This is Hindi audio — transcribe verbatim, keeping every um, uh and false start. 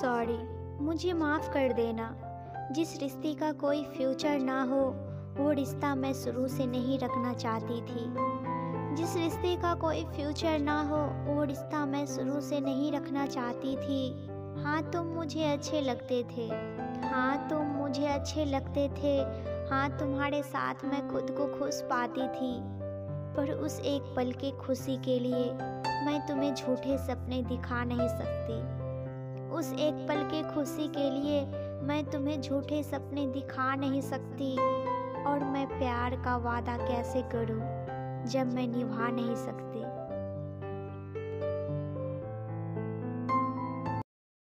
सॉरी, मुझे माफ़ कर देना। जिस रिश्ते का कोई फ्यूचर ना हो वो रिश्ता मैं शुरू से नहीं रखना चाहती थी। जिस रिश्ते का कोई फ्यूचर ना हो वो रिश्ता मैं शुरू से नहीं रखना चाहती थी। हाँ तुम मुझे अच्छे लगते थे, हाँ तुम मुझे अच्छे लगते थे, हाँ तुम्हारे साथ मैं खुद को खुश पाती थी, पर उस एक पल के खुशी के लिए मैं तुम्हें झूठे सपने दिखा नहीं सकती। उस एक पल के खुशी के लिए मैं तुम्हें झूठे सपने दिखा नहीं सकती। और मैं प्यार का वादा कैसे करूं जब मैं निभा नहीं सकती।